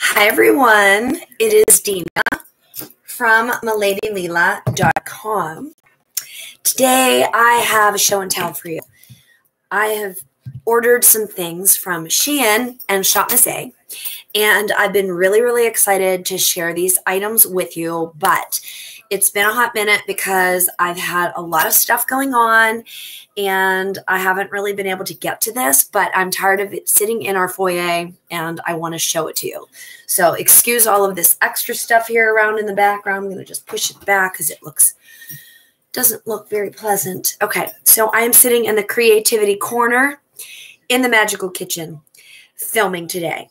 Hi everyone, it is Dina from miladyleela.com. Today I have a show and tell for you. I have ordered some things from Shein and Shop Miss A, and I've been really excited to share these items with you, but it's been a hot minute because I've had a lot of stuff going on and I haven't really been able to get to this, but I'm tired of it sitting in our foyer and I want to show it to you. So excuse all of this extra stuff here around in the background. I'm going to just push it back because it doesn't look very pleasant. Okay, so I am sitting in the creativity corner in the magical kitchen filming today,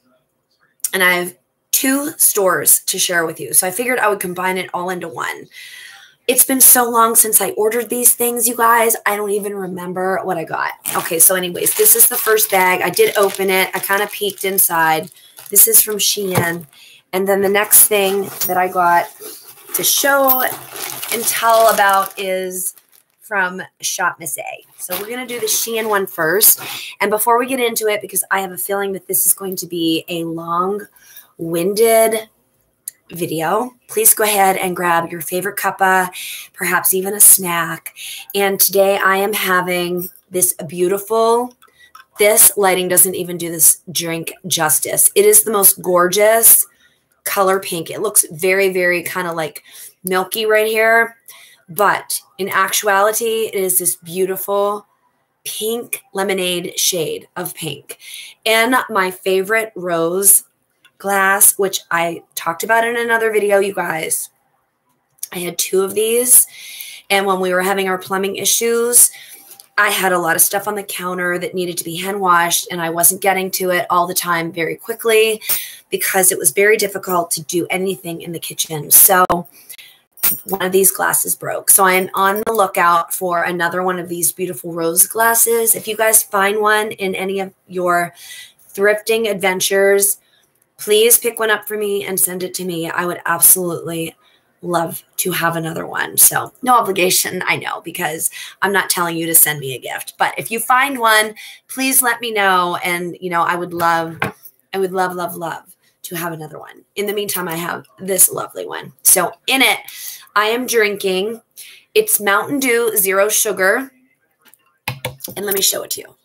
and I have two stores to share with you. So I figured I would combine it all into one. It's been so long since I ordered these things, you guys. I don't even remember what I got. Okay, so anyways, this is the first bag. I did open it. I kind of peeked inside. This is from Shein. And then the next thing that I got to show and tell about is from Shop Miss A. So we're going to do the Shein one first. And before we get into it, because I have a feeling that this is going to be a long-winded video, please go ahead and grab your favorite cuppa, perhaps even a snack. And today I am having this beautiful, this lighting doesn't even do this drink justice. It is the most gorgeous color pink. It looks very kind of like milky right here, but in actuality, it is this beautiful pink lemonade shade of pink. And my favorite rose glass, which I talked about in another video, you guys. I had two of these, and when we were having our plumbing issues, I had a lot of stuff on the counter that needed to be hand washed, and I wasn't getting to it all the time very quickly because it was very difficult to do anything in the kitchen. So one of these glasses broke. So I am on the lookout for another one of these beautiful rose glasses. If you guys find one in any of your thrifting adventures, please pick one up for me and send it to me. I would absolutely love to have another one. So no obligation, I know, because I'm not telling you to send me a gift. But if you find one, please let me know. And, you know, I would love to have another one. In the meantime, I have this lovely one. So in it, I am drinking. It's Mountain Dew Zero Sugar. And let me show it to you.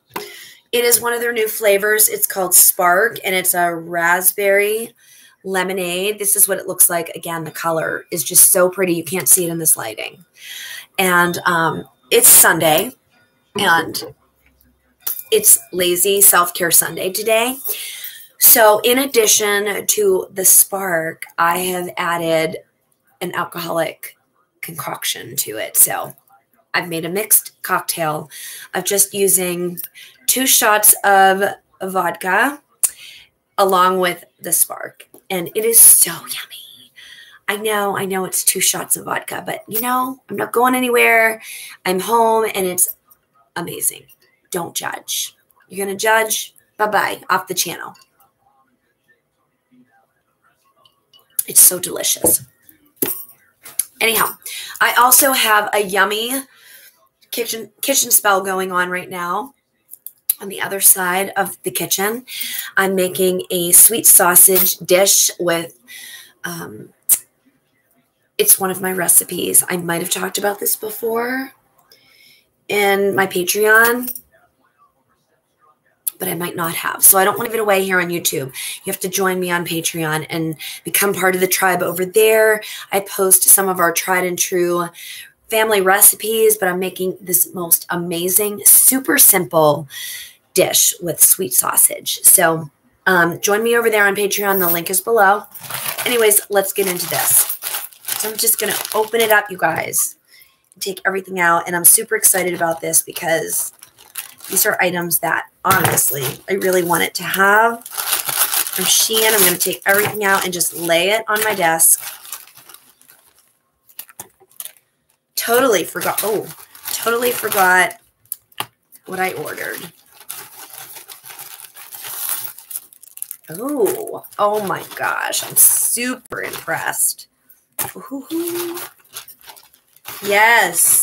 It is one of their new flavors. It's called Spark, and it's a raspberry lemonade. This is what it looks like. Again, the color is just so pretty. You can't see it in this lighting. And it's Sunday, and it's lazy self-care Sunday today. So in addition to the Spark, I have added an alcoholic concoction to it. So I've made a mixed cocktail of just using 2 shots of vodka along with the Spark. And it is so yummy. I know it's 2 shots of vodka, but you know, I'm not going anywhere. I'm home and it's amazing. Don't judge. You're going to judge? Bye-bye. Off the channel. It's so delicious. Anyhow, I also have a yummy kitchen spell going on right now. On the other side of the kitchen, I'm making a sweet sausage dish with, it's one of my recipes. I might have talked about this before in my Patreon, but I might not have. So I don't want to give it away here on YouTube. You have to join me on Patreon and become part of the tribe over there. I post some of our tried and true family recipes, but I'm making this most amazing, super simple dish with sweet sausage. So join me over there on Patreon. The link is below. Anyways, let's get into this. So I'm just going to open it up, you guys, and take everything out. And I'm super excited about this because these are items that, honestly, I really wanted to have from Shein. I'm going to take everything out and just lay it on my desk. Totally forgot what I ordered. Oh my gosh. I'm super impressed. Ooh. Yes.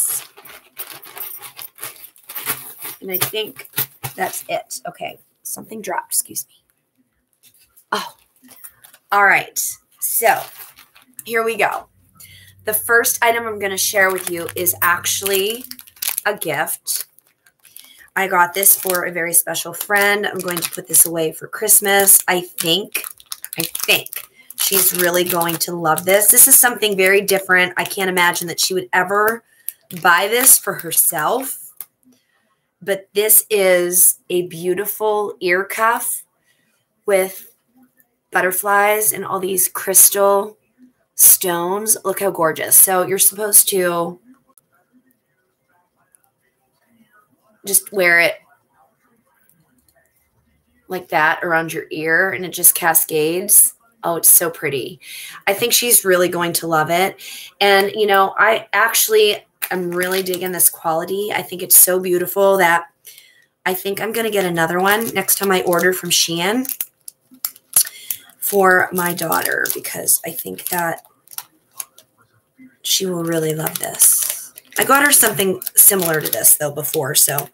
And I think That's it. Okay. Something dropped. Excuse me. Oh, all right. So here we go. The first item I'm going to share with you is actually a gift. I got this for a very special friend. I'm going to put this away for Christmas. I think she's really going to love this. This is something very different. I can't imagine that she would ever buy this for herself, but this is a beautiful ear cuff with butterflies and all these crystal stones. Look how gorgeous. So you're supposed to just wear it like that around your ear and it just cascades. Oh, it's so pretty. I think she's really going to love it. And, you know, I actually am really digging this quality. I think it's so beautiful that I think I'm going to get another one next time I order from Shein for my daughter, because I think that she will really love this. I got her something similar to this, though, before, so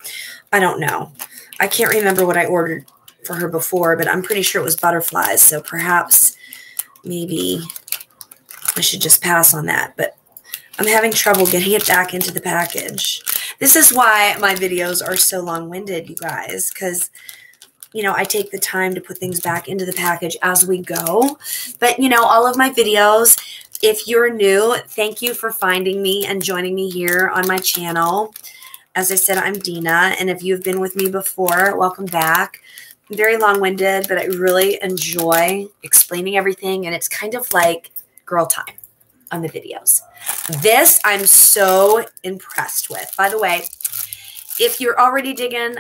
I don't know. I can't remember what I ordered for her before, but I'm pretty sure it was butterflies, so perhaps maybe I should just pass on that, but I'm having trouble getting it back into the package. This is why my videos are so long-winded, you guys, because, you know, I take the time to put things back into the package as we go, but, you know, all of my videos... If you're new, thank you for finding me and joining me here on my channel. As I said, I'm Dina, and if you've been with me before, welcome back. I'm very long-winded, but I really enjoy explaining everything, and it's kind of like girl time on the videos. This I'm so impressed with. By the way, if you're already digging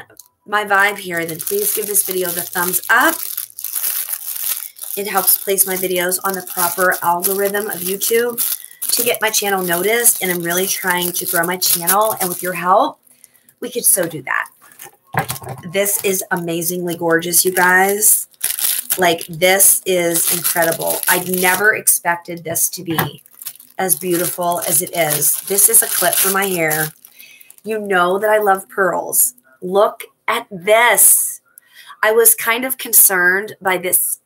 my vibe here, then please give this video the thumbs up. It helps place my videos on the proper algorithm of YouTube to get my channel noticed, and I'm really trying to grow my channel, and with your help, we could so do that. This is amazingly gorgeous, you guys. Like, this is incredible. I never expected this to be as beautiful as it is. This is a clip for my hair. You know that I love pearls. Look at this. I was kind of concerned by this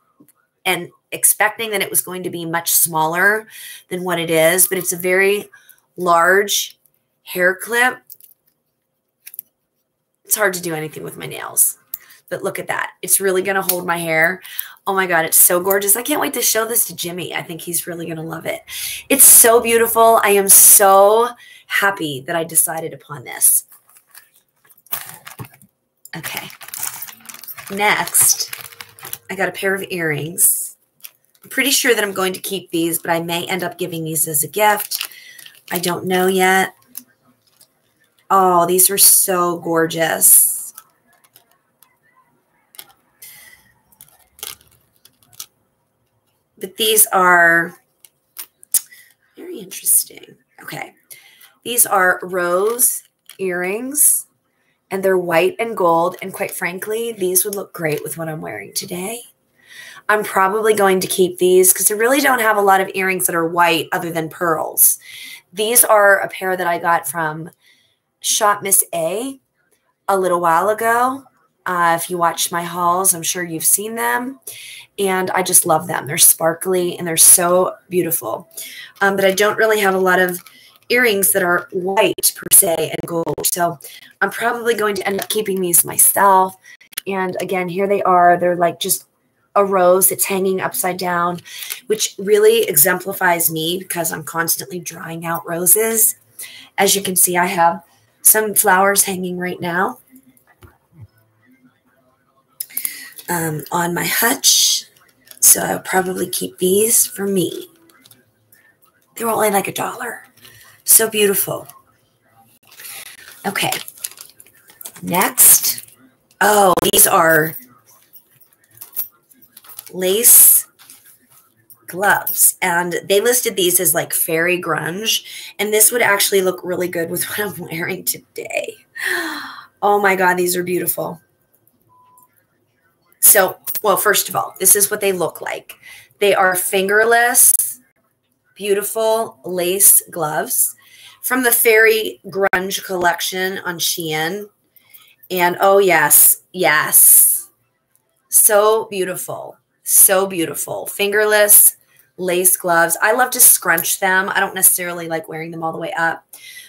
and expecting that it was going to be much smaller than what it is, but it's a very large hair clip. It's hard to do anything with my nails, but look at that. It's really going to hold my hair. Oh my God, it's so gorgeous. I can't wait to show this to Jimmy. I think he's really going to love it. It's so beautiful. I am so happy that I decided upon this. Okay. Next, I got a pair of earrings. I'm pretty sure that I'm going to keep these, but I may end up giving these as a gift. I don't know yet. Oh, these are so gorgeous. But these are very interesting. Okay. These are rose earrings. And they're white and gold. And quite frankly, these would look great with what I'm wearing today. I'm probably going to keep these because I really don't have a lot of earrings that are white other than pearls. These are a pair that I got from Shop Miss A little while ago. If you watched my hauls, I'm sure you've seen them. And I just love them. They're sparkly and they're so beautiful. But I don't really have a lot of earrings that are white per se and gold. So I'm probably going to end up keeping these myself. And again, here they are. They're like just a rose that's hanging upside down, which really exemplifies me because I'm constantly drying out roses. As you can see, I have some flowers hanging right now on my hutch. So I'll probably keep these for me. They were only like $1. So beautiful. Okay. Next. Oh, these are lace gloves. And they listed these as like fairy grunge. And this would actually look really good with what I'm wearing today. Oh my God, these are beautiful. So, well, first of all, this is what they look like. They are fingerless, beautiful lace gloves from the Fairy Grunge collection on Shein. And oh yes, Yes. So beautiful. So beautiful. Fingerless lace gloves. I love to scrunch them. I don't necessarily like wearing them all the way up,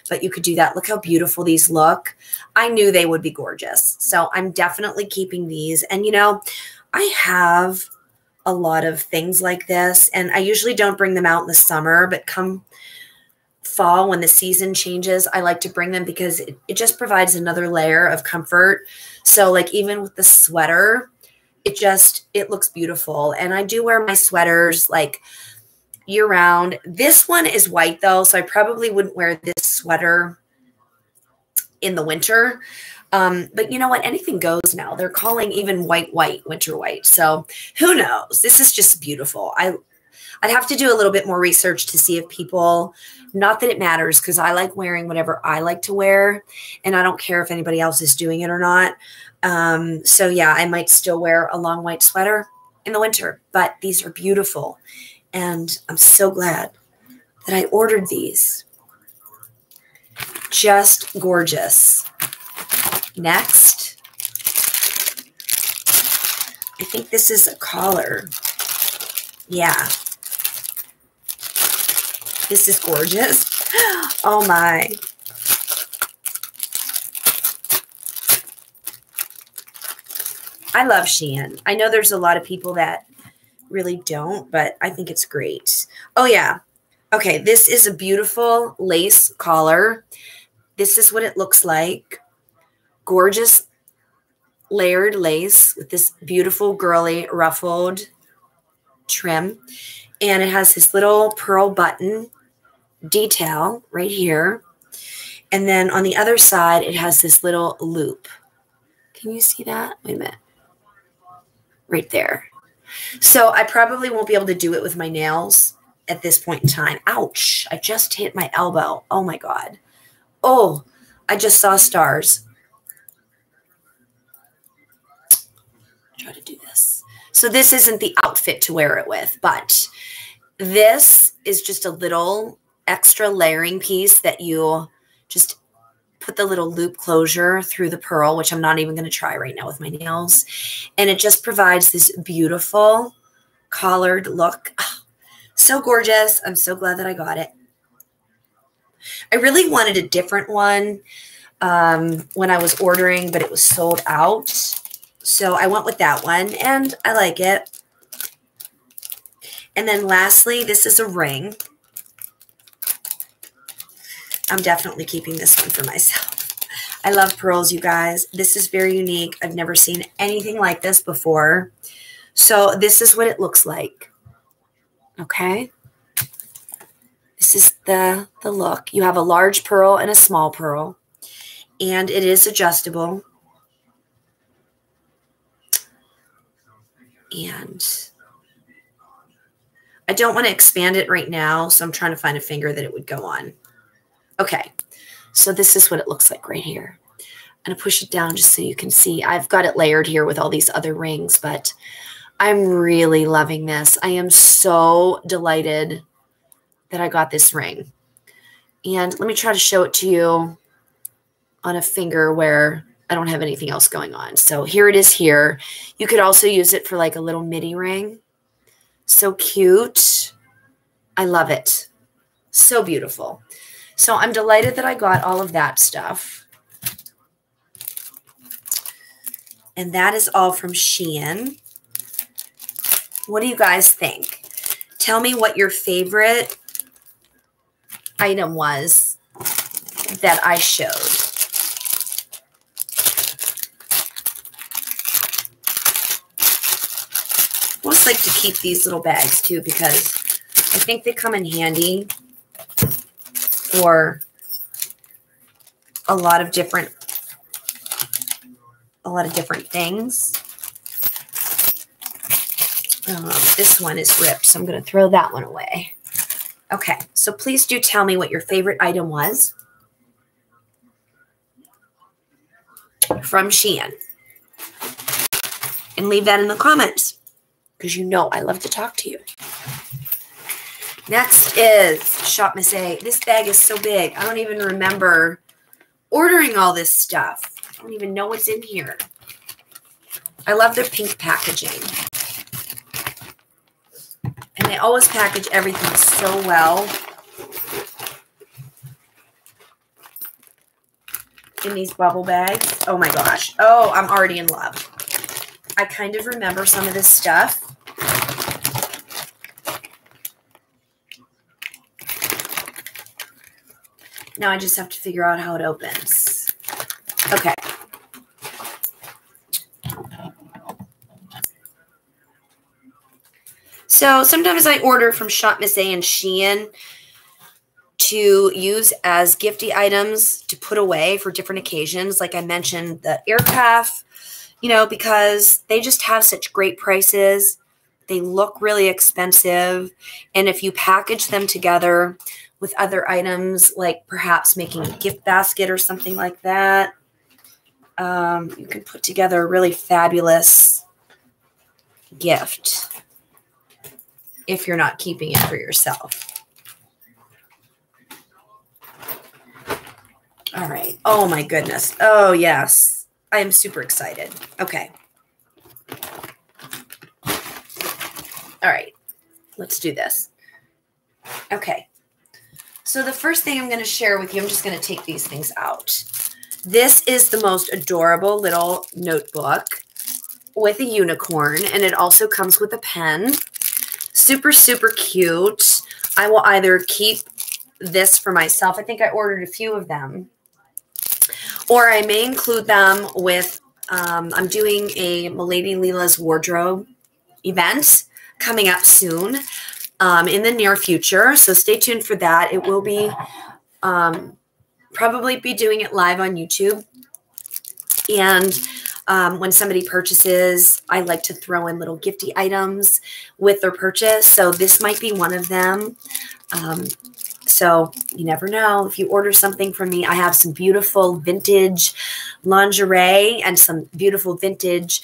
but you could do that. Look how beautiful these look. I knew they would be gorgeous. So I'm definitely keeping these. And, you know, I have a lot of things like this, and I usually don't bring them out in the summer, but come fall when the season changes, I like to bring them because it just provides another layer of comfort. So like even with the sweater, it looks beautiful. And I do wear my sweaters like year round. This one is white though, so I probably wouldn't wear this sweater in the winter. But you know what? Anything goes now. They're calling even white, winter white. So who knows? This is just beautiful. I'd have to do a little bit more research to see if people, not that it matters because I like wearing whatever I like to wear and I don't care if anybody else is doing it or not. So yeah, I might still wear a long white sweater in the winter, but these are beautiful. And I'm so glad that I ordered these. Just gorgeous. Next, I think this is a collar. Yeah. This is gorgeous. Oh my. I love Shein. I know there's a lot of people that really don't, but I think it's great. Oh yeah. Okay. This is a beautiful lace collar. This is what it looks like. Gorgeous layered lace with this beautiful girly ruffled trim. And it has this little pearl button detail right here. And then on the other side, it has this little loop. Can you see that? Wait a minute. Right there. So I probably won't be able to do it with my nails at this point in time. Ouch. I just hit my elbow. Oh my God. Oh, I just saw stars. Try to do this. So this isn't the outfit to wear it with, but this is just a little extra layering piece that you just put the little loop closure through the pearl, which I'm not even going to try right now with my nails. And it just provides this beautiful collared look. Oh, so gorgeous. I'm so glad that I got it. I really wanted a different one when I was ordering, but it was sold out. So I went with that one, and I like it. And then lastly, this is a ring. I'm definitely keeping this one for myself. I love pearls, you guys. This is very unique. I've never seen anything like this before. So this is what it looks like. Okay. This is the look. You have a large pearl and a small pearl, and it is adjustable. And I don't want to expand it right now, so I'm trying to find a finger that it would go on. Okay, so this is what it looks like right here. I'm going to push it down just so you can see. I've got it layered here with all these other rings, but I'm really loving this. I am so delighted that I got this ring. And let me try to show it to you on a finger where I don't have anything else going on. So here it is here. You could also use it for like a little midi ring. So cute. I love it. So beautiful. So I'm delighted that I got all of that stuff. And that is all from Shein. What do you guys think? Tell me what your favorite item was that I showed. I always like to keep these little bags too because I think they come in handy for a lot of different things. This one is ripped, so I'm going to throw that one away. Okay, so please do tell me what your favorite item was from Shein, and leave that in the comments. Because you know I love to talk to you. Next is Shop Miss A. This bag is so big. I don't even remember ordering all this stuff. I don't even know what's in here. I love their pink packaging. And they always package everything so well in these bubble bags. Oh my gosh. Oh, I'm already in love. I kind of remember some of this stuff. Now I just have to figure out how it opens. Okay. So sometimes I order from Shop Miss A and Shein to use as gifty items to put away for different occasions. Like I mentioned, the air cuff, you know, because they just have such great prices. They look really expensive. And if you package them together with other items, like perhaps making a gift basket or something like that, you can put together a really fabulous gift if you're not keeping it for yourself. All right. Oh, my goodness. Oh, yes. I am super excited. Okay. All right. Let's do this. Okay. So the first thing I'm going to share with you, I'm just going to take these things out. This is the most adorable little notebook with a unicorn, and it also comes with a pen. Super, super cute. I will either keep this for myself. I think I ordered a few of them. Or I may include them with, I'm doing a Milady Leela's wardrobe event coming up soon in the near future. So stay tuned for that. It will be, probably be doing it live on YouTube. And when somebody purchases, I like to throw in little gifty items with their purchase. So this might be one of them. So you never know. If you order something from me, I have some beautiful vintage lingerie and some beautiful vintage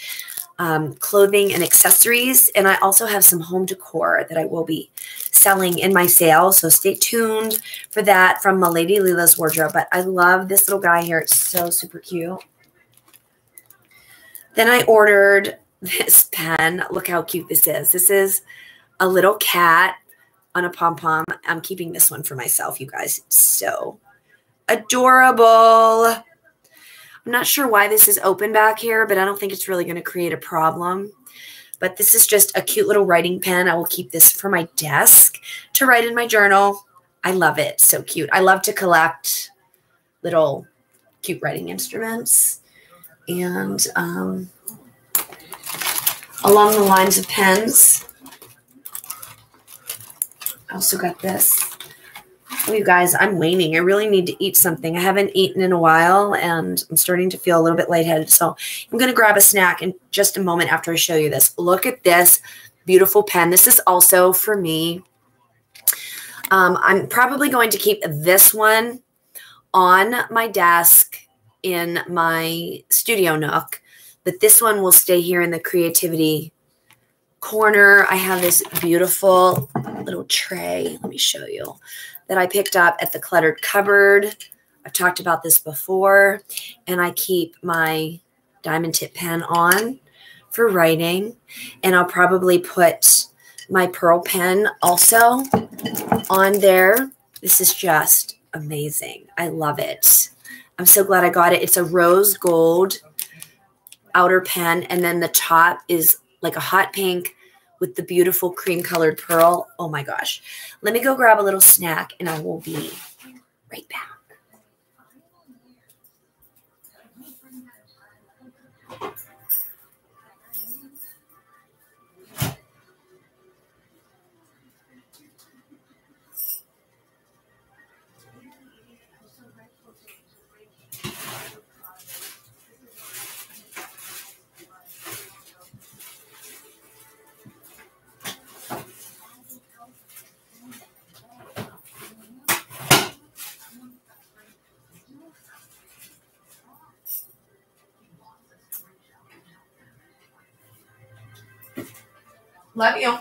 clothing and accessories. And I also have some home decor that I will be selling in my sale. So stay tuned for that from Milady Leela's wardrobe. But I love this little guy here. It's so super cute. Then I ordered this pen. Look how cute this is. This is a little cat on a pom-pom. I'm keeping this one for myself, you guys. It's so adorable. I'm not sure why this is open back here, but I don't think it's really going to create a problem. But this is just a cute little writing pen. I will keep this for my desk to write in my journal. I love it. So cute. I love to collect little cute writing instruments. And along the lines of pens, I also got this. Oh, you guys, I'm waning. I really need to eat something. I haven't eaten in a while, and I'm starting to feel a little bit lightheaded. So I'm going to grab a snack in just a moment after I show you this. Look at this beautiful pen. This is also for me. I'm probably going to keep this one on my desk in my studio nook, but this one will stay here in the creativity corner. I have this beautiful little tray, let me show you, that I picked up at the cluttered cupboard. I've talked about this before, and I keep my diamond tip pen on for writing, and I'll probably put my pearl pen also on there. This is just amazing. I love it. I'm so glad I got it. It's a rose gold outer pen, and then the top is like a hot pink with the beautiful cream colored pearl. Oh my gosh. Let me go grab a little snack and I will be right back. Love you.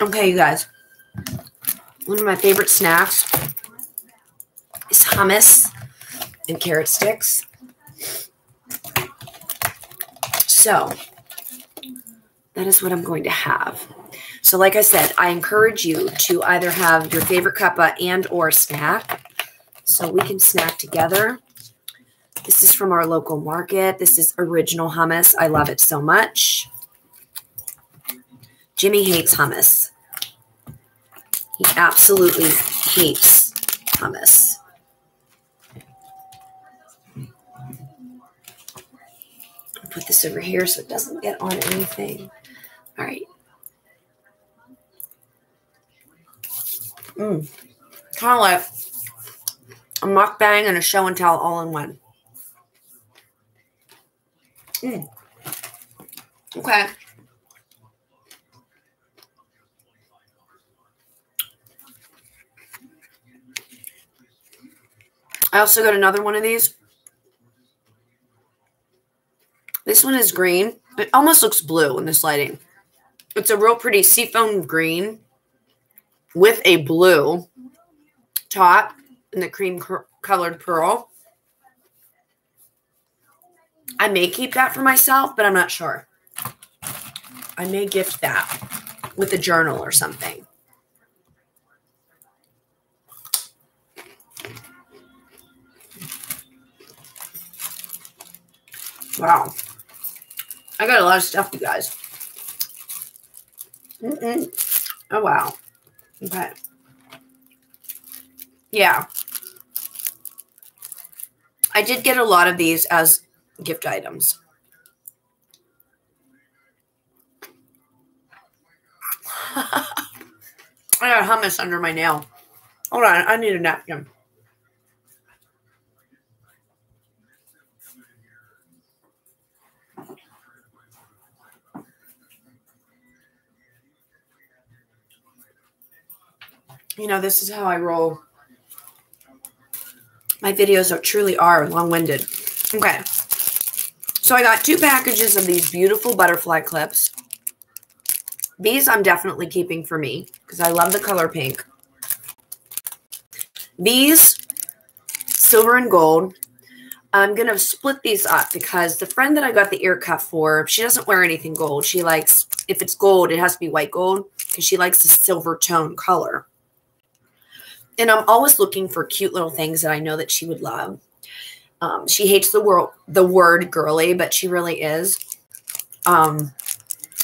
Okay, you guys. One of my favorite snacks is hummus and carrot sticks. So that is what I'm going to have. So like I said, I encourage you to either have your favorite cuppa and or snack so we can snack together. This is from our local market. This is original hummus. I love it so much. Jimmy hates hummus. He absolutely hates hummus. I'll put this over here so it doesn't get on anything. All right. Kind of like a mukbang and a show and tell all in one. Okay. I also got another one of these. This one is green. It almost looks blue in this lighting. It's a real pretty seafoam green with a blue top and the cream-colored pearl. I may keep that for myself, but I'm not sure. I may gift that with a journal or something. Wow. I got a lot of stuff, you guys. Oh, wow. Okay. Yeah. I did get a lot of these as gift items. I got hummus under my nail. Hold on. I need a napkin. You know, this is how I roll. My videos are truly are long-winded. Okay. So I got 2 packages of these beautiful butterfly clips. These I'm definitely keeping for me because I love the color pink. These, silver and gold, I'm going to split these up because the friend that I got the ear cuff for, she doesn't wear anything gold. She likes, if it's gold, it has to be white gold because she likes the silver tone color. And I'm always looking for cute little things that I know that she would love. She hates the word girly, but she really is.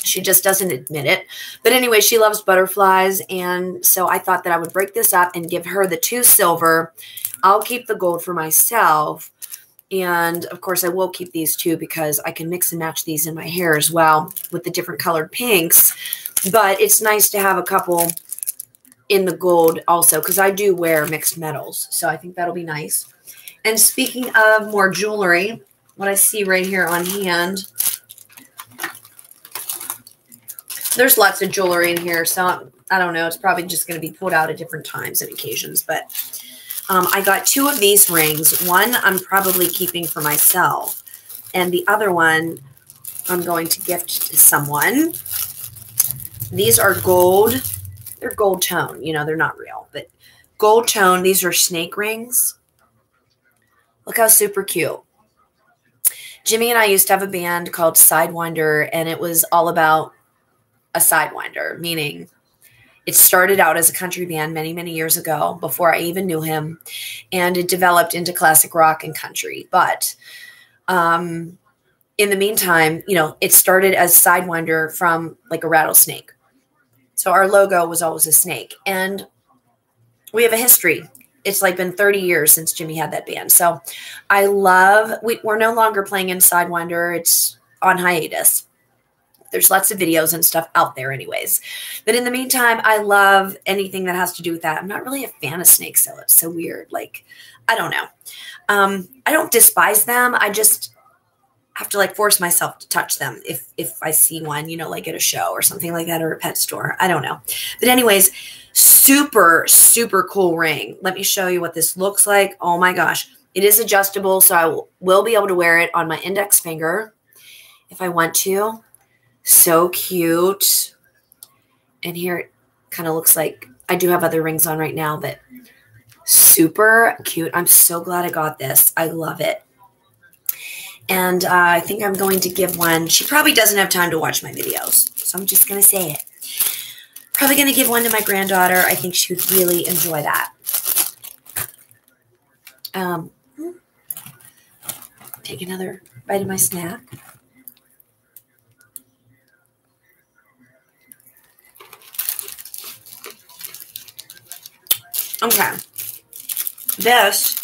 She just doesn't admit it. But anyway, she loves butterflies. And so I thought that I would break this up and give her the 2 silver. I'll keep the gold for myself. And, of course, I will keep these 2 because I can mix and match these in my hair as well with the different colored pinks. But it's nice to have a couple in the gold also because I do wear mixed metals. So I think that'll be nice. And speaking of more jewelry, what I see right here on hand, there's lots of jewelry in here. So I don't know. It's probably just going to be pulled out at different times and occasions. But I got 2 of these rings. One I'm probably keeping for myself. And the other one I'm going to gift to someone. These are gold. They're gold tone. You know, they're not real. But gold tone. These are snake rings. Look how super cute. Jimmy and I used to have a band called Sidewinder, and it was all about a sidewinder, meaning it started out as a country band many, many years ago before I even knew him, and it developed into classic rock and country. But in the meantime, you know, it started as Sidewinder from like a rattlesnake. So our logo was always a snake, and we have a history. It's like been 30 years since Jimmy had that band. So I love, we're no longer playing in Sidewinder. It's on hiatus. There's lots of videos and stuff out there anyways. But in the meantime, I love anything that has to do with that. I'm not really a fan of snakes, so it's so weird. Like, I don't know. I don't despise them. I just have to like force myself to touch them if I see one, you know, like at a show or something like that or a pet store. I don't know. But anyways, super, super cool ring. Let me show you what this looks like. Oh my gosh. It is adjustable, so I will be able to wear it on my index finger if I want to. So cute. And here it kind of looks like I do have other rings on right now, but super cute. I'm so glad I got this. I love it. And I think I'm going to give one. She probably doesn't have time to watch my videos, so I'm just going to say it. Probably going to give one to my granddaughter. I think she would really enjoy that. Take another bite of my snack. Okay. This.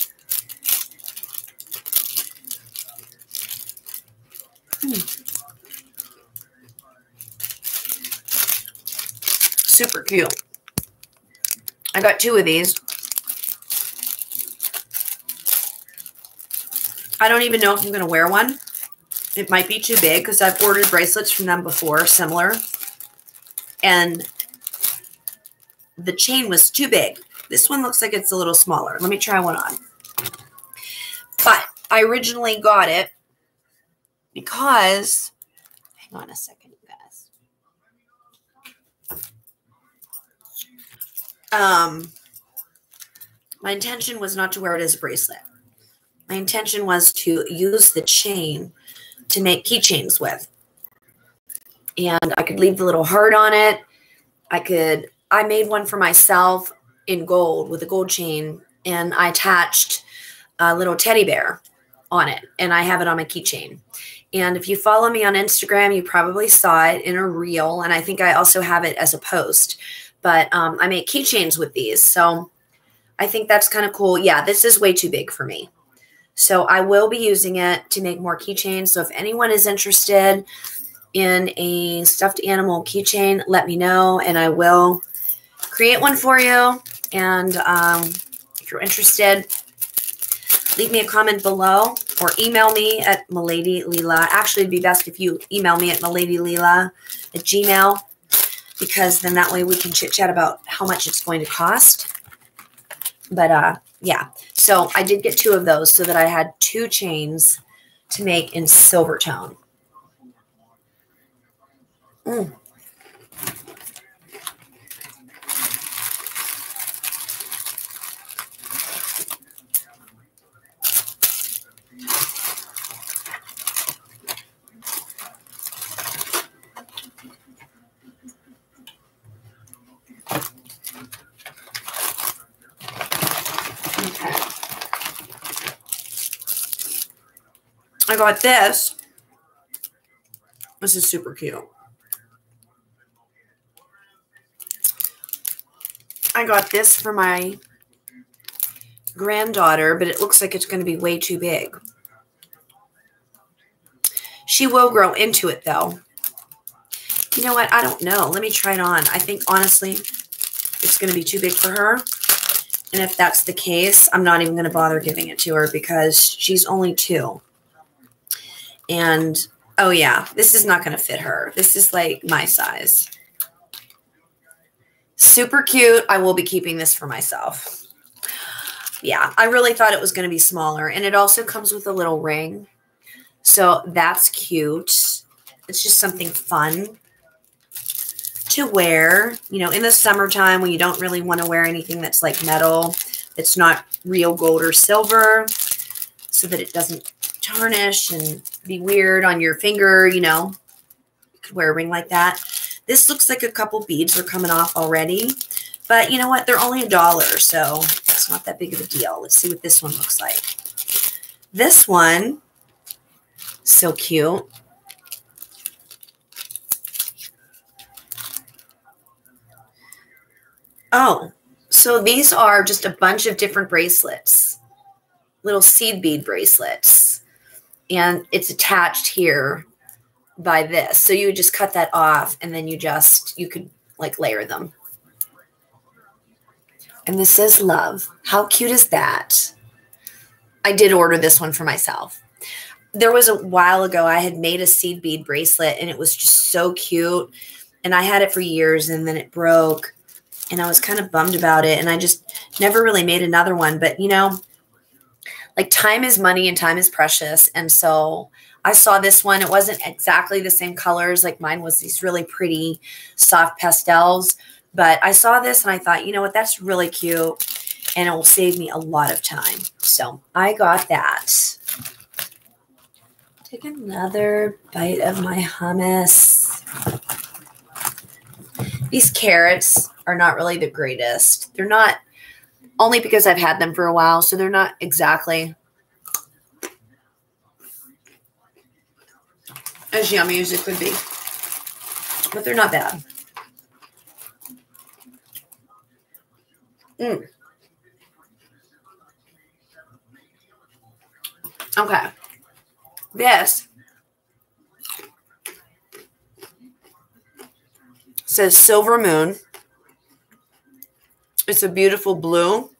Super cute. I got two of these. I don't even know if I'm going to wear one. It might be too big because I've ordered bracelets from them before, similar. And the chain was too big. This one looks like it's a little smaller. Let me try one on. But I originally got it because, hang on a second, guys. My intention was not to wear it as a bracelet. My intention was to use the chain to make keychains with. And I could leave the little heart on it. I made one for myself in gold with a gold chain, and I attached a little teddy bear on it, and I have it on my keychain. And if you follow me on Instagram, you probably saw it in a reel, and I think I also have it as a post. But I make keychains with these, so I think that's kind of cool. Yeah, this is way too big for me. So I will be using it to make more keychains. So if anyone is interested in a stuffed animal keychain, let me know, and I will create one for you. And if you're interested, leave me a comment below or email me at miladyleela. Actually, it'd be best if you email me at miladyleela@gmail.com, because then that way we can chit-chat about how much it's going to cost. But yeah, so I did get two of those so that I had two chains to make in silver tone. I got this. This is super cute. I got this for my granddaughter, but it looks like it's going to be way too big. She will grow into it, though. You know what? I don't know. Let me try it on. I think, honestly, it's going to be too big for her. And if that's the case, I'm not even going to bother giving it to her because she's only two. And, oh yeah, this is not going to fit her. This is like my size. Super cute. I will be keeping this for myself. Yeah, I really thought it was going to be smaller. And it also comes with a little ring. So that's cute. It's just something fun to wear, you know, in the summertime when you don't really want to wear anything that's like metal, that's not real gold or silver, so that it doesn't tarnish and be weird on your finger, you know. You could wear a ring like that. This looks like a couple beads are coming off already, but you know what? They're only $1, so it's not that big of a deal. Let's see what this one looks like. This one, so cute. Oh, so these are just a bunch of different bracelets, little seed bead bracelets. And it's attached here by this. So you would just cut that off, and then you could like layer them. And this says love. How cute is that? I did order this one for myself. There was a while ago I had made a seed bead bracelet, and it was just so cute. And I had it for years, and then it broke. And I was kind of bummed about it. And I just never really made another one. But, you know, like, time is money and time is precious. And so I saw this one. It wasn't exactly the same colors. Like, mine was these really pretty soft pastels. But I saw this and I thought, you know what, that's really cute. and it will save me a lot of time. So I got that. Take another bite of my hummus. These carrots are not really the greatest. They're not, only because I've had them for a while, so they're not exactly as yummy as it could be, but they're not bad. Okay. This says Silver Moon. It's a beautiful blue,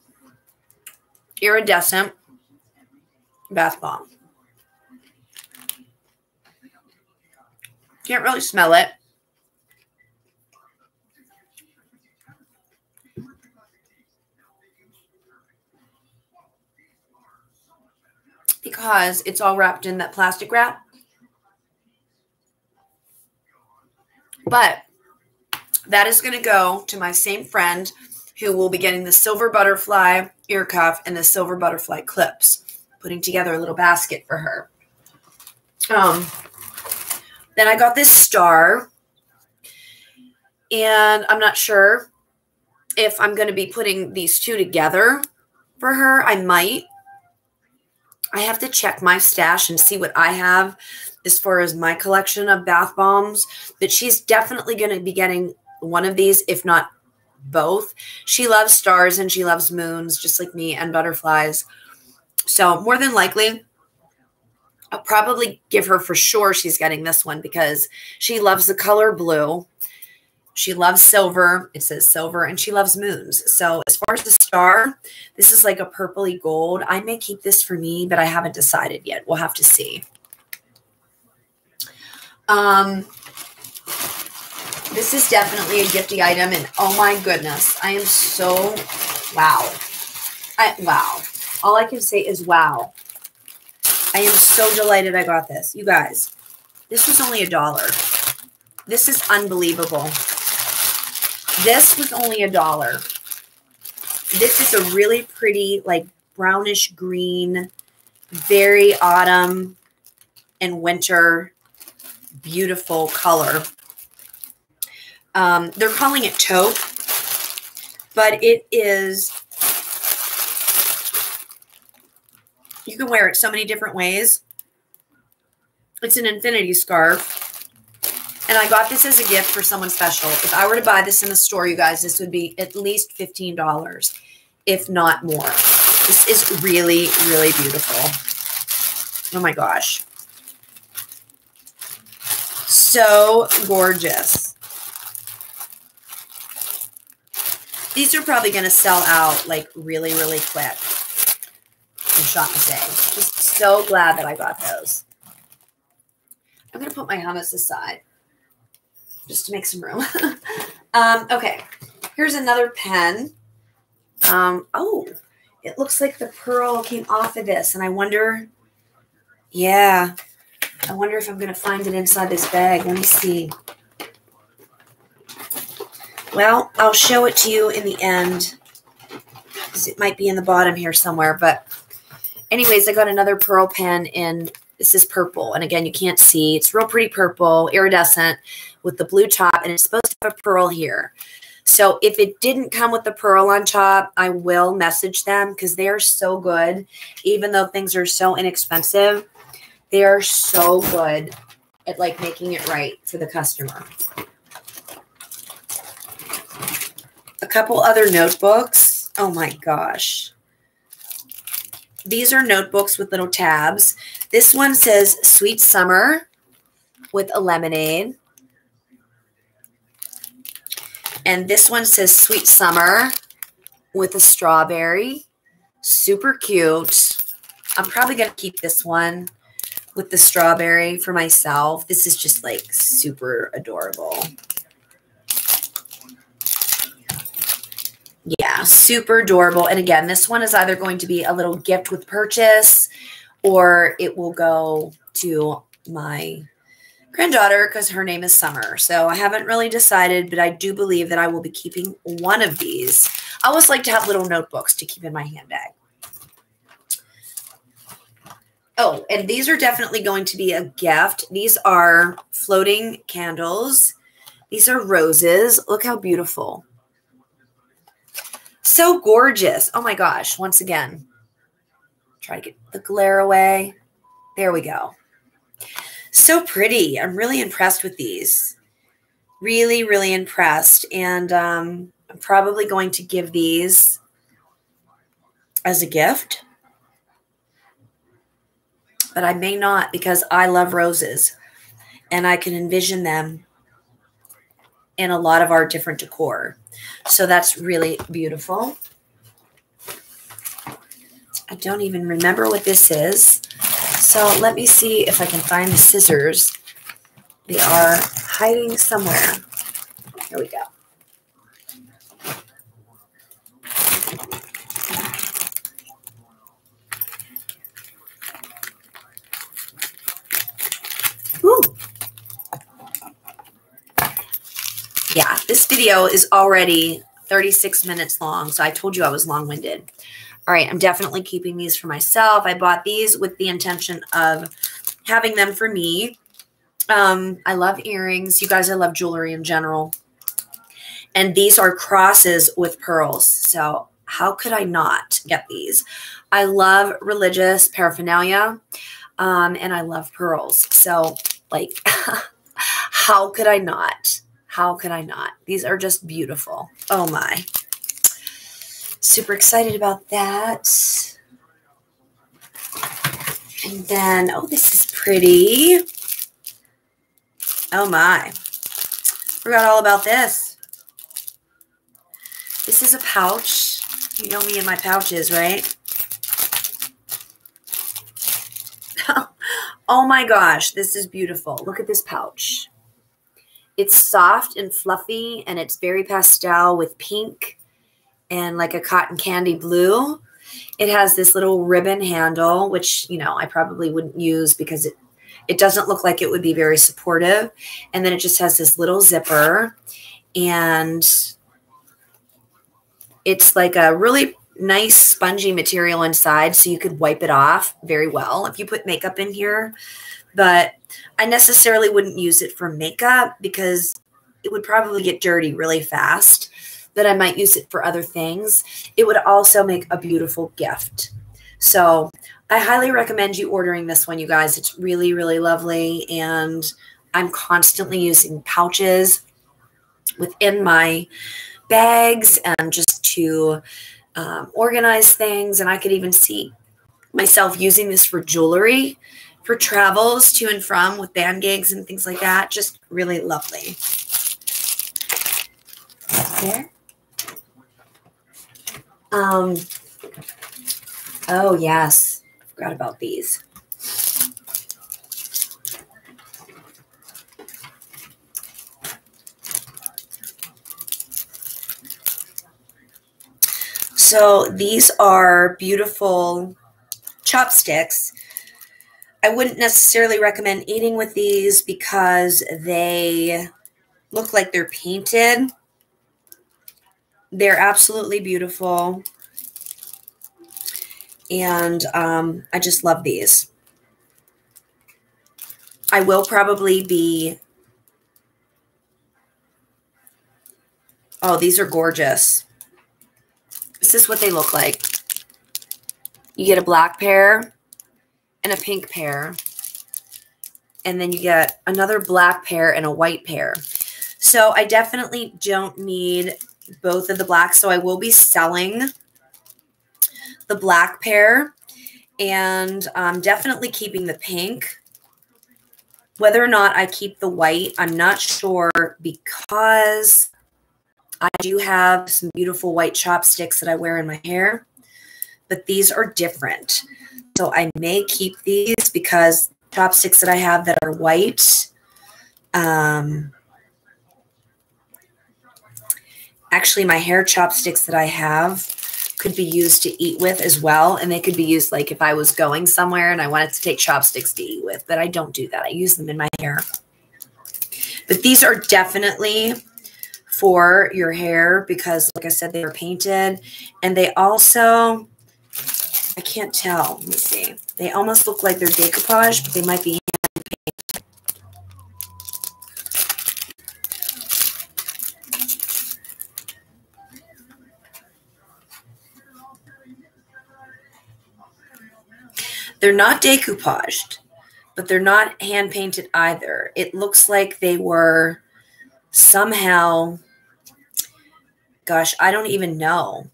iridescent bath bomb. Can't really smell it. Because it's all wrapped in that plastic wrap. But that is going to go to my same friend who will be getting the silver butterfly ear cuff and the silver butterfly clips. Putting together a little basket for her. Then I got this star. And I'm not sure if I'm going to be putting these two together for her. I might. I have to check my stash and see what I have as far as my collection of bath bombs. But she's definitely going to be getting one of these, if not both. She loves stars and she loves moons, just like me, and butterflies. So more than likely, I'll probably give her, for sure, she's getting this one because she loves the color blue. She loves silver. It says silver, and she loves moons. So as far as the star, this is like a purpley gold. I may keep this for me, but I haven't decided yet. We'll have to see. This is definitely a gifty item, and oh my goodness, I am so wow. Wow. All I can say is wow. I am so delighted I got this. You guys, this was only $1. This is unbelievable. This was only $1. This is a really pretty, like, brownish green, very autumn and winter, beautiful color. They're calling it taupe, but it is, you can wear it so many different ways. It's an infinity scarf. And I got this as a gift for someone special. If I were to buy this in the store, you guys, this would be at least $15, if not more. This is really, really beautiful. Oh my gosh. So gorgeous. These are probably going to sell out like really, really quick from Shop Miss A. Just so glad that I got those. I'm going to put my hummus aside, just to make some room. Okay, here's another pen. Oh, it looks like the pearl came off of this, and I wonder, yeah, I wonder if I'm going to find it inside this bag. Let me see. Well, I'll show it to you in the end, because it might be in the bottom here somewhere. But anyways, I got another pearl pen in, this is purple, and again, you can't see. It's real pretty purple, iridescent, with the blue top, and it's supposed to have a pearl here. So if it didn't come with the pearl on top, I will message them because they are so good. Even though things are so inexpensive, they are so good at, like, making it right for the customer. A couple other notebooks. Oh my gosh. These are notebooks with little tabs. This one says Sweet Summer with a lemonade. And this one says Sweet Summer with a strawberry. Super cute. I'm probably going to keep this one with the strawberry for myself. This is just, like, super adorable. Yeah, super adorable. And again, this one is either going to be a little gift with purchase, or it will go to my granddaughter because her name is Summer. So I haven't really decided, but I do believe that I will be keeping one of these. I always like to have little notebooks to keep in my handbag. Oh, and these are definitely going to be a gift. These are floating candles. These are roses. Look how beautiful. So gorgeous. Oh my gosh. Once again, try to get the glare away. There we go. So pretty. I'm really impressed with these. Really, really impressed. And I'm probably going to give these as a gift. But I may not, because I love roses. And I can envision them in a lot of our different decor. So that's really beautiful. I don't even remember what this is. So let me see if I can find the scissors. They are hiding somewhere. Here we go. Ooh. Yeah, this video is already 36 minutes long, so I told you I was long-winded. All right, I'm definitely keeping these for myself. I bought these with the intention of having them for me. I love earrings. You guys, I love jewelry in general. And these are crosses with pearls, so how could I not get these? I love religious paraphernalia, and I love pearls. So, like, how could I not? How could I not? These are just beautiful. Oh my. Super excited about that. And then, oh, this is pretty. Oh my. Forgot all about this. This is a pouch. You know me and my pouches, right? Oh my gosh, this is beautiful. Look at this pouch. It's soft and fluffy, and it's very pastel with pink and like a cotton candy blue. It has this little ribbon handle, which, you know, I probably wouldn't use because it doesn't look like it would be very supportive. And then it just has this little zipper, and it's like a really nice spongy material inside, so you could wipe it off very well if you put makeup in here. But I necessarily wouldn't use it for makeup because it would probably get dirty really fast, but I might use it for other things. It would also make a beautiful gift. So I highly recommend you ordering this one, you guys. It's really, really lovely, and I'm constantly using pouches within my bags and just to organize things, and I could even see myself using this for jewelry, for travels to and from with band gigs and things like that. Just really lovely. There. Oh, yes. Forgot about these. So these are beautiful chopsticks. I wouldn't necessarily recommend eating with these because they look like they're painted. They're absolutely beautiful. And I just love these. I will probably be... Oh, these are gorgeous. This is what they look like. You get a black pair and a pink pair, and then you get another black pair and a white pair. So I definitely don't need both of the blacks, so I will be selling the black pair, and I'm definitely keeping the pink. Whether or not I keep the white, I'm not sure, because I do have some beautiful white chopsticks that I wear in my hair, but these are different. So I may keep these because chopsticks that I have that are white actually my hair chopsticks that I have could be used to eat with as well, and they could be used like if I was going somewhere and I wanted to take chopsticks to eat with, but I don't do that. I use them in my hair. But these are definitely for your hair because, like I said, they are painted. And they also, I can't tell. Let me see. They almost look like they're decoupage, but they might be hand painted. They're not decoupaged, but they're not hand painted either. It looks like they were somehow, gosh, I don't even know.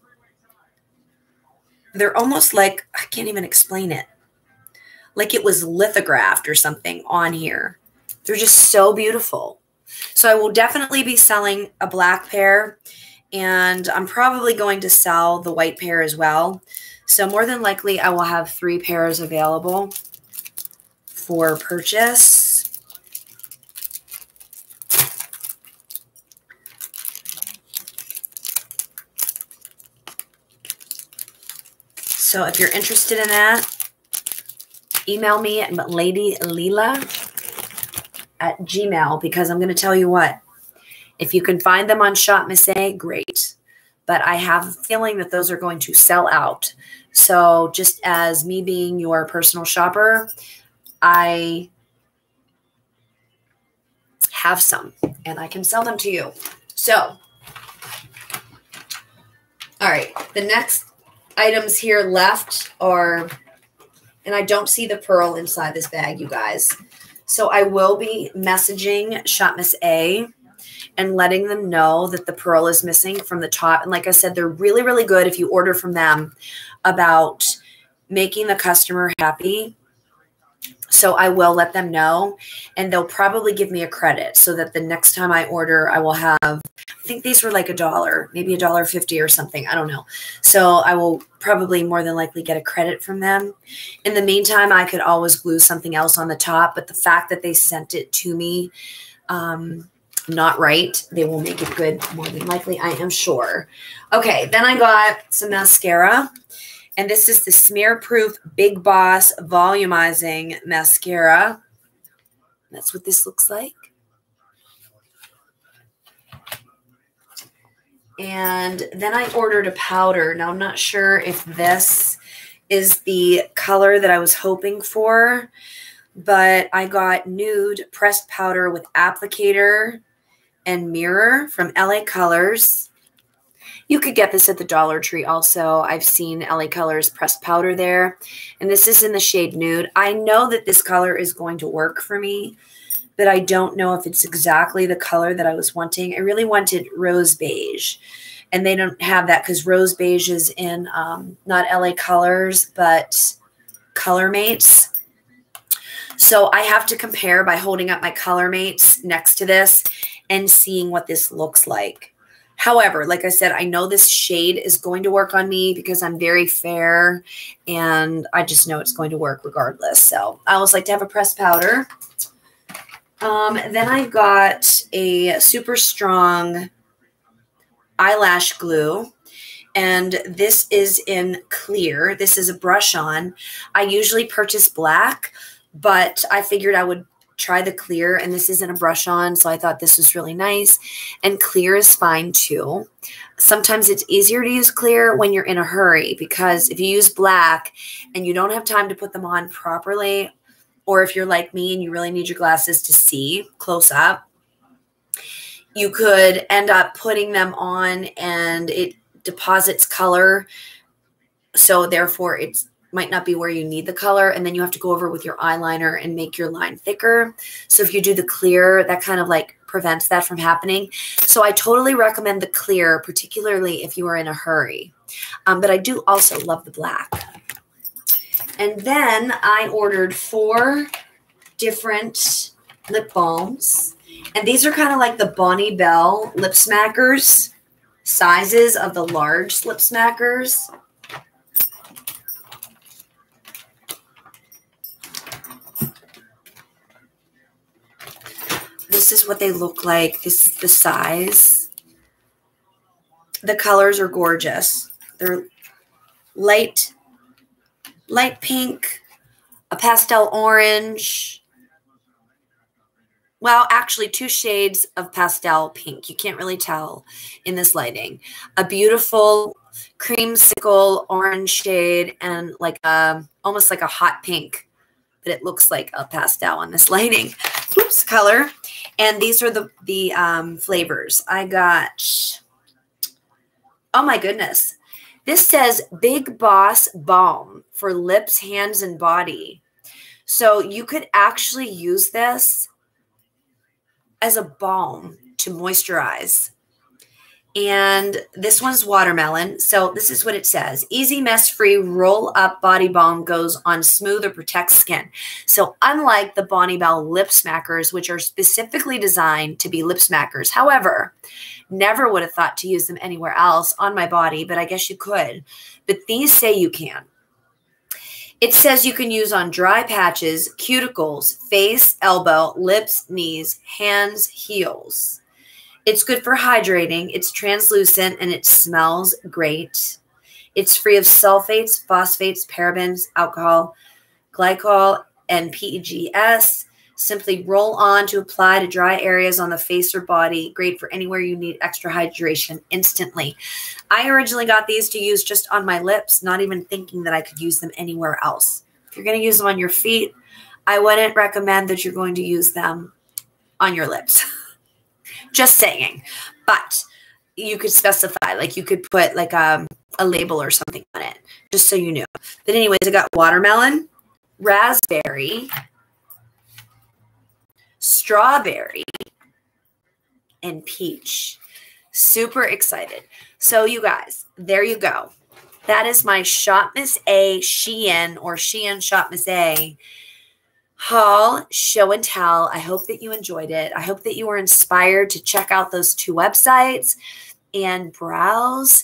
They're almost like, I can't even explain it. Like it was lithographed or something on here. They're just so beautiful. So I will definitely be selling a black pair, and I'm probably going to sell the white pair as well. So more than likely I will have 3 pairs available for purchase. So if you're interested in that, email me at miladyleela@gmail.com, because I'm going to tell you what, if you can find them on Shop Miss A, great. But I have a feeling that those are going to sell out. So just as me being your personal shopper, I have some and I can sell them to you. So, all right, the next items here left are, and I don't see the pearl inside this bag, you guys. So I will be messaging Shop Miss A and letting them know that the pearl is missing from the top. And like I said, they're really, really good if you order from them about making the customer happy. So I will let them know, and they'll probably give me a credit so that the next time I order, I will have, I think these were like $1, maybe $1.50 or something. I don't know. So I will probably more than likely get a credit from them. In the meantime, I could always glue something else on the top, but the fact that they sent it to me, not right, they will make it good more than likely, I am sure. Okay, then I got some mascara. And this is the Smear Proof Big Boss Volumizing Mascara. That's what this looks like. And then I ordered a powder. Now, I'm not sure if this is the color that I was hoping for, but I got Nude Pressed Powder with Applicator and Mirror from LA Colors. You could get this at the Dollar Tree also. I've seen LA Colors pressed powder there. And this is in the shade Nude. I know that this color is going to work for me, but I don't know if it's exactly the color that I was wanting. I really wanted Rose Beige. And they don't have that because Rose Beige is in not LA Colors, but Color Mates. So I have to compare by holding up my Color Mates next to this and seeing what this looks like. However, like I said, I know this shade is going to work on me because I'm very fair, and I just know it's going to work regardless. So I always like to have a pressed powder. Then I got a super strong eyelash glue, and this is in clear. This is a brush on. I usually purchase black, but I figured I would try the clear, and this isn't a brush on, so I thought this was really nice. And clear is fine too. Sometimes it's easier to use clear when you're in a hurry, because if you use black and you don't have time to put them on properly, or if you're like me and you really need your glasses to see close up, you could end up putting them on and it deposits color. So therefore it's might not be where you need the color, and then you have to go over with your eyeliner and make your line thicker. So if you do the clear, that kind of like prevents that from happening. So I totally recommend the clear, particularly if you are in a hurry. But I do also love the black. And then I ordered 4 different lip balms. And these are kind of like the Bonnie Bell Lip Smackers, sizes of the large Lip Smackers. This is what they look like. This is the size. The colors are gorgeous. They're light pink, a pastel orange, well, actually 2 shades of pastel pink. You can't really tell in this lighting. A beautiful creamsicle orange shade and like a, almost like a hot pink, but it looks like a pastel on this lighting. Oops, color. And these are the flavors. I got, oh my goodness. This says Big Boss Balm for lips, hands, and body. So you could actually use this as a balm to moisturize. And this one's watermelon. So this is what it says. Easy, mess-free, roll-up body balm goes on smooth or protects skin. So unlike the Bonnie Bell Lip Smackers, which are specifically designed to be lip smackers. However, never would have thought to use them anywhere else on my body, but I guess you could. But these say you can. It says you can use on dry patches, cuticles, face, elbow, lips, knees, hands, heels. It's good for hydrating, it's translucent, and it smells great. It's free of sulfates, phosphates, parabens, alcohol, glycol, and PEGs. Simply roll on to apply to dry areas on the face or body. Great for anywhere you need extra hydration instantly. I originally got these to use just on my lips, not even thinking that I could use them anywhere else. If you're going to use them on your feet, I wouldn't recommend that you're going to use them on your lips. Just saying, but you could specify, like you could put like a label or something on it, just so you knew. But anyways, I got watermelon, raspberry, strawberry, and peach. Super excited. So you guys, there you go. That is my Shop Miss A Shein or Shein Shop Miss A haul, show and tell. I hope that you enjoyed it. I hope that you were inspired to check out those 2 websites and browse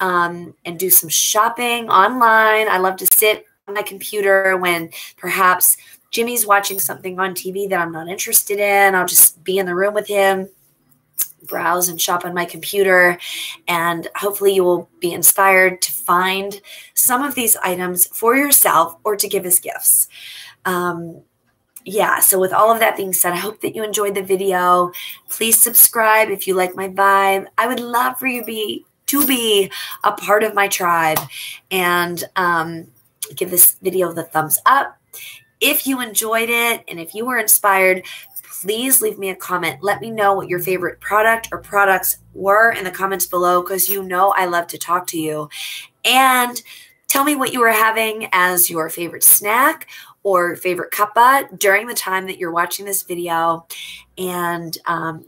and do some shopping online. I love to sit on my computer when perhaps Jimmy's watching something on TV that I'm not interested in. I'll just be in the room with him, browse and shop on my computer, and hopefully you will be inspired to find some of these items for yourself or to give as gifts. Yeah, so with all of that being said, I hope that you enjoyed the video. Please subscribe if you like my vibe. I would love for you to be a part of my tribe, and give this video the thumbs up. If you enjoyed it and if you were inspired, please leave me a comment. Let me know what your favorite product or products were in the comments below, because you know I love to talk to you. And tell me what you were having as your favorite snack or favorite cuppa during the time that you're watching this video. And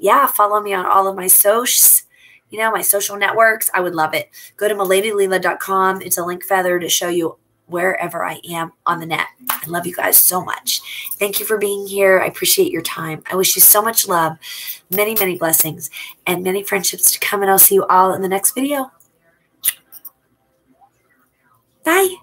yeah, follow me on all of my socials, you know, my social networks. I would love it. Go to miladyleela.com. It's a link feather to show you wherever I am on the net. I love you guys so much. Thank you for being here. I appreciate your time. I wish you so much love, many, many blessings, and many friendships to come. And I'll see you all in the next video. Bye.